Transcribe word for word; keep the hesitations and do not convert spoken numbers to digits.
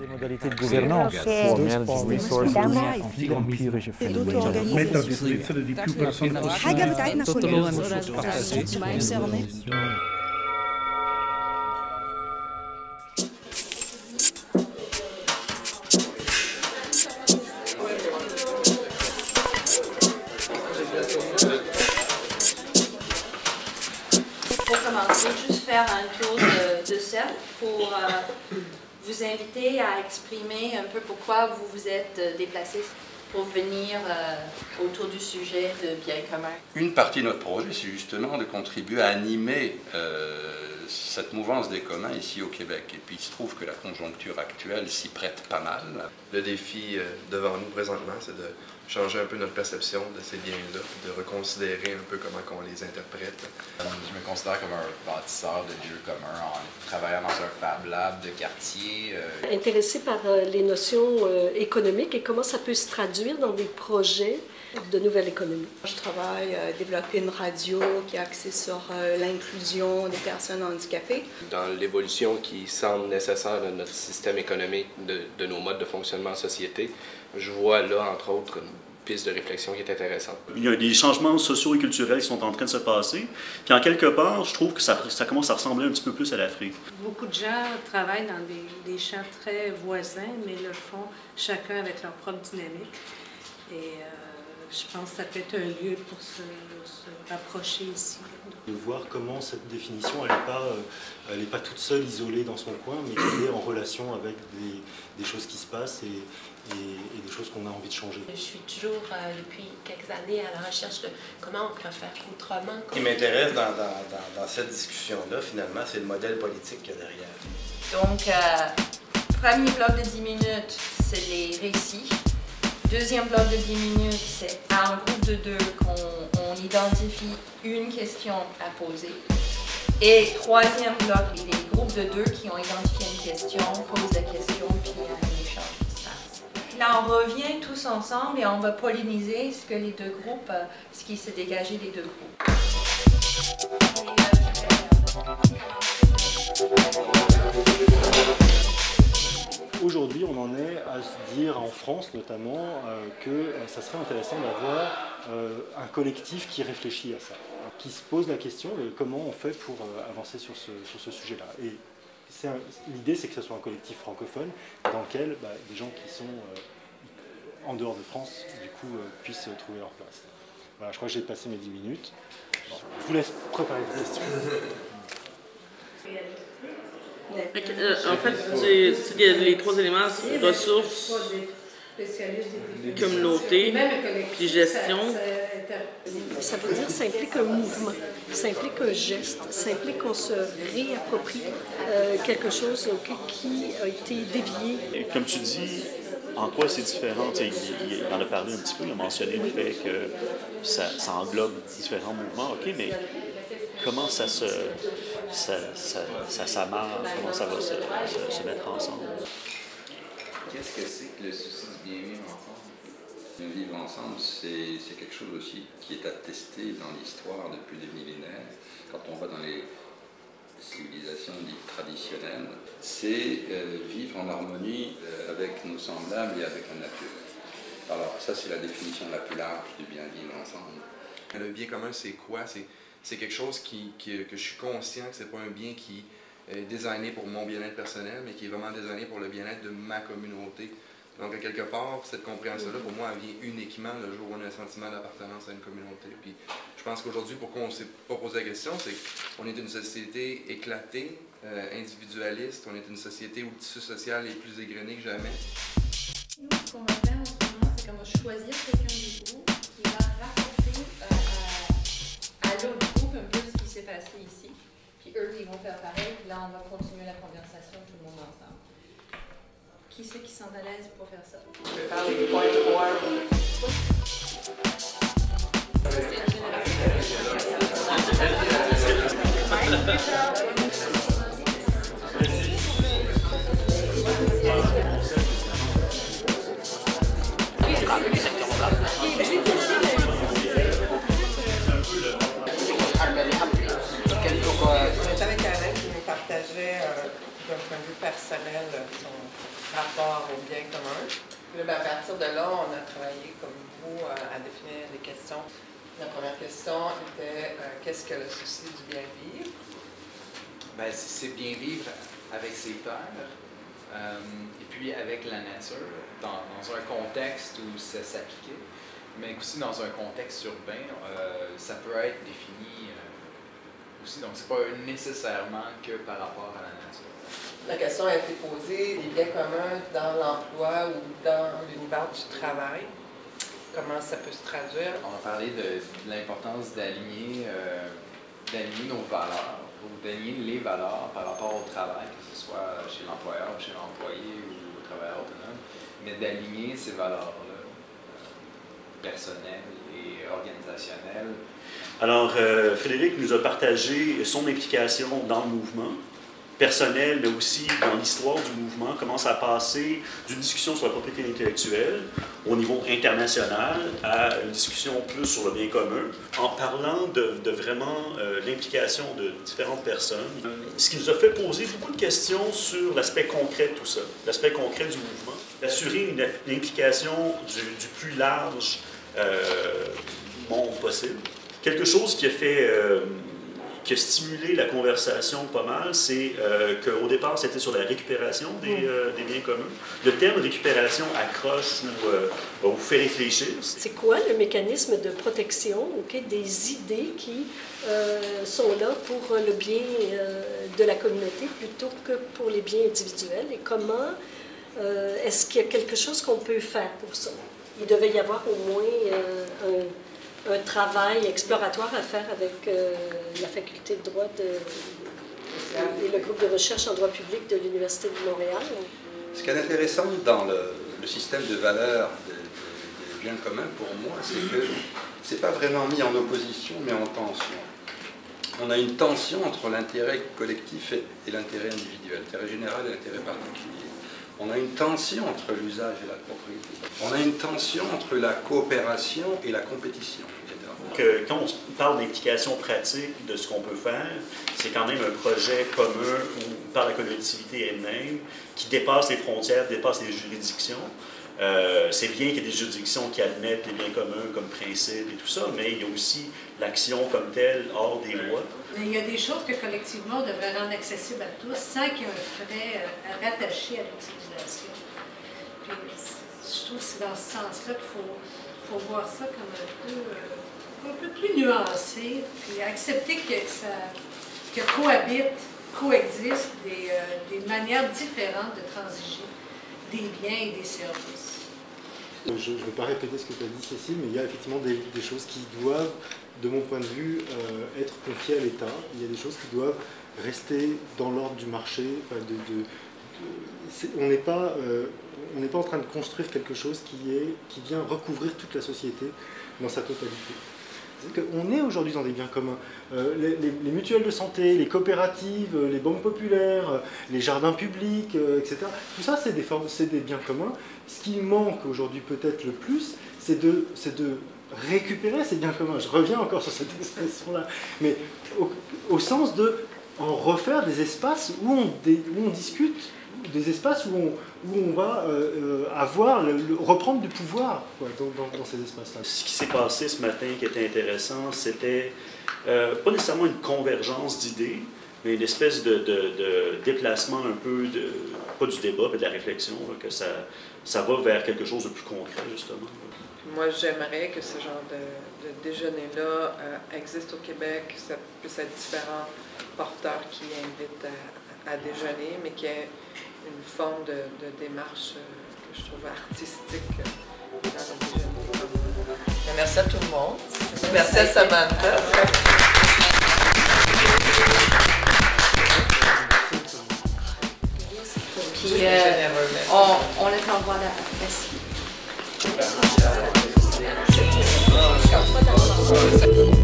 les modalités de gouvernance, pour commencer, juste faire un tour de, de cercle pour euh, vous inviter à exprimer un peu pourquoi vous vous êtes déplacé pour venir euh, autour du sujet de bien commun. Une partie de notre projet, c'est justement de contribuer à animer euh, cette mouvance des communs ici au Québec. Et puis il se trouve que la conjoncture actuelle s'y prête pas mal. Le défi euh, devant nous présentement, c'est de changer un peu notre perception de ces biens-là, de reconsidérer un peu comment on les interprète. Je me considère comme un bâtisseur de lieux communs, en travaillant dans un Fab Lab de quartier. Euh... Intéressé par les notions euh, économiques et comment ça peut se traduire dans des projets de nouvelle économie. Je travaille à développer une radio qui est axée sur euh, l'inclusion des personnes handicapées. Dans l'évolution qui semble nécessaire de notre système économique, de, de nos modes de fonctionnement en société, je vois là, entre autres, une piste de réflexion qui est intéressante. Il y a des changements sociaux et culturels qui sont en train de se passer. Puis en quelque part, je trouve que ça, ça commence à ressembler un petit peu plus à l'Afrique. Beaucoup de gens travaillent dans des, des champs très voisins, mais le font chacun avec leur propre dynamique. Et euh, je pense que ça peut être un lieu pour se, se rapprocher ici. De voir comment cette définition, elle n'est pas, elle est pas toute seule, isolée dans son coin, mais elle est en relation avec des, des choses qui se passent et, et, et des choses qu'on a envie de changer. Je suis toujours, euh, depuis quelques années, à la recherche de comment on peut faire autrement. Ce qui m'intéresse dans, dans, dans, dans cette discussion-là, finalement, c'est le modèle politique qu'il y a derrière. Donc, euh, premier bloc de dix minutes, c'est les récits. Deuxième bloc de dix minutes, c'est en groupe de deux qu'on on identifie une question à poser. Et troisième bloc, il y a des groupes de deux qui ont identifié une question, posent la question, puis il y a un échange qui se passe. Là, on revient tous ensemble et on va polliniser ce que les deux groupes, ce qui s'est dégagé des deux groupes. Aujourd'hui, on en est à se dire, en France notamment, euh, que euh, ça serait intéressant d'avoir euh, un collectif qui réfléchit à ça, hein, qui se pose la question de comment on fait pour euh, avancer sur ce, sur ce sujet-là. Et l'idée, c'est que ce soit un collectif francophone dans lequel bah, des gens qui sont euh, en dehors de France, du coup, euh, puissent euh, trouver leur place. Voilà, je crois que j'ai passé mes dix minutes. Bon, je vous laisse préparer vos questions. Euh, en fait, il y a les trois éléments, ressources, communauté, puis gestion. Ça veut dire que ça implique un mouvement, ça implique un geste, ça implique qu'on se réapproprie euh, quelque chose okay, qui a été dévié. Et comme tu dis, en quoi c'est différent? Tu sais, il, il en a parlé un petit peu, il a mentionné le fait que ça, ça englobe différents mouvements, ok, mais comment ça se... Ça, ça, ça s'amarre, comment ça va se, se, se mettre ensemble. Qu'est-ce que c'est que le souci du bien vivre ensemble? Le vivre ensemble, c'est quelque chose aussi qui est attesté dans l'histoire depuis des millénaires. Quand on va dans les civilisations dites traditionnelles, c'est euh, vivre en harmonie euh, avec nos semblables et avec la nature. Alors ça, c'est la définition la plus large du bien vivre ensemble. Le bien commun, c'est quoi? C'est quelque chose qui, qui, que je suis conscient que ce n'est pas un bien qui est designé pour mon bien-être personnel, mais qui est vraiment designé pour le bien-être de ma communauté. Donc, à quelque part, cette compréhension-là, pour moi, elle vient uniquement le jour où on a un sentiment d'appartenance à une communauté. Puis, je pense qu'aujourd'hui, pourquoi on ne s'est pas posé la question, c'est qu'on est une société éclatée, euh, individualiste, on est une société où le tissu social est plus égrené que jamais. Nous, ce qu'on va faire en ce moment, c'est comment choisir quelqu'un de nouveau qui va raconter euh, à l'autre. C'est passé ici, puis eux ils vont faire pareil, puis là on va continuer la conversation tout le monde ensemble. Qui c'est qui sont à l'aise pour faire ça? Je parle des points de voir. Avec Alain qui nous partageait euh, d'un point de vue personnel son rapport au bien commun. Puis, ben, à partir de là, on a travaillé comme vous à, à définir les questions. La première question était euh, qu'est-ce que le souci du bien vivre? Ben, c'est bien vivre avec ses peurs euh, et puis avec la nature, dans, dans un contexte où ça s'appliquait, mais aussi dans un contexte urbain, euh, ça peut être défini euh, aussi, donc c'est pas nécessairement que par rapport à la nature. La question a été posée, les biens communs dans l'emploi ou dans l'univers du travail, comment ça peut se traduire? On a parlé de, de l'importance d'aligner euh, d'aligner nos valeurs, ou d'aligner les valeurs par rapport au travail, que ce soit chez l'employeur, chez l'employé ou au travailleur autonome, mais d'aligner ces valeurs-là, euh, personnelles et organisationnelles. Alors, euh, Frédéric nous a partagé son implication dans le mouvement personnel, mais aussi dans l'histoire du mouvement, commence à passer d'une discussion sur la propriété intellectuelle au niveau international à une discussion plus sur le bien commun, en parlant de, de vraiment euh, l'implication de différentes personnes. Ce qui nous a fait poser beaucoup de questions sur l'aspect concret de tout ça, l'aspect concret du mouvement, d'assurer une, une implication du, du plus large euh, monde possible. Quelque chose qui a fait... Euh, qui a stimulé la conversation pas mal, c'est euh, qu'au départ, c'était sur la récupération des, euh, des biens communs. Le terme récupération accroche ou, euh, ou fait réfléchir. C'est quoi le mécanisme de protection, okay, des idées qui euh, sont là pour le bien euh, de la communauté plutôt que pour les biens individuels? Et comment euh, est-ce qu'il y a quelque chose qu'on peut faire pour ça? Il devait y avoir au moins euh, un... un travail exploratoire à faire avec euh, la faculté de droit de, de, et le groupe de recherche en droit public de l'Université de Montréal. Ce qui est intéressant dans le, le système de valeurs des, des, des biens communs, pour moi, c'est que ce n'est pas vraiment mis en opposition, mais en tension. On a une tension entre l'intérêt collectif et, et l'intérêt individuel, l'intérêt général et l'intérêt particulier. On a une tension entre l'usage et la propriété. On a une tension entre la coopération et la compétition. Donc, euh, quand on parle d'implication pratique de ce qu'on peut faire, c'est quand même un projet commun où, par la collectivité elle-même qui dépasse les frontières, dépasse les juridictions. Euh, c'est bien qu'il y ait des juridictions qui admettent les biens communs comme principe et tout ça, mais il y a aussi l'action comme telle hors des lois. Mais il y a des choses que collectivement on devrait rendre accessibles à tous sans qu'il y ait un frais euh, rattaché à l'utilisation. Je trouve que c'est dans ce sens-là qu'il faut, faut voir ça comme un peu, euh, un peu plus nuancé, puis accepter que ça que cohabitent, coexistent des, euh, des manières différentes de transiger des biens et des services. Je ne veux pas répéter ce que tu as dit, Cécile, mais il y a effectivement des, des choses qui doivent, de mon point de vue, euh, être confiées à l'État. Il y a des choses qui doivent rester dans l'ordre du marché. Enfin, de, de, de, est, on n'est pas, euh, on n'est pas en train de construire quelque chose qui, est, qui vient recouvrir toute la société dans sa totalité. On est aujourd'hui dans des biens communs. Euh, les, les, les mutuelles de santé, les coopératives, les banques populaires, les jardins publics, euh, et cetera. Tout ça, c'est des, des biens communs. Ce qui manque aujourd'hui peut-être le plus, c'est de, de récupérer ces biens communs. Je reviens encore sur cette expression-là. Mais au, au sens de en refaire des espaces où on, des, où on discute, des espaces où on, où on va euh, avoir, le, le, reprendre du pouvoir, quoi, dans, dans, dans ces espaces-là. Ce qui s'est passé ce matin qui était intéressant, c'était euh, pas nécessairement une convergence d'idées, mais une espèce de, de, de déplacement un peu, de, pas du débat, mais de la réflexion, là, que ça, ça va vers quelque chose de plus concret, justement. Moi, j'aimerais que ce genre de, de déjeuner-là euh, existe au Québec, que ça puisse être différents porteurs qui invitent à, à déjeuner, mais qui aient une forme de, de démarche que je trouve artistique dans le déjeuner. Merci à tout le monde. Merci à Samantha. Puis, euh, on, on le t'envoie là. Merci. Merci.